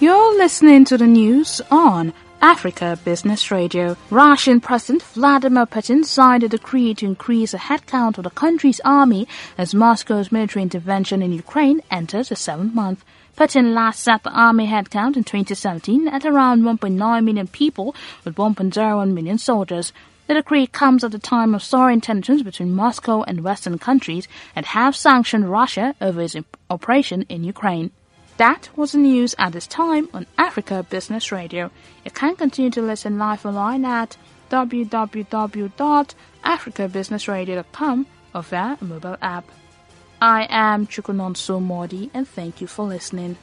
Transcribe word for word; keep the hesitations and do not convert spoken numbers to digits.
You're listening to the news on Africa Business Radio. Russian President Vladimir Putin signed a decree to increase the headcount of the country's army as Moscow's military intervention in Ukraine enters the seventh month. Putin last set the army headcount in twenty seventeen at around one point nine million people with one point zero one million soldiers. The decree comes at a time of soaring tensions between Moscow and Western countries that have sanctioned Russia over its operation in Ukraine. That was the news at this time on Africa Business Radio. You can continue to listen live online at w w w dot africa business radio dot com or via a mobile app. I am Chukunonso Modi, and thank you for listening.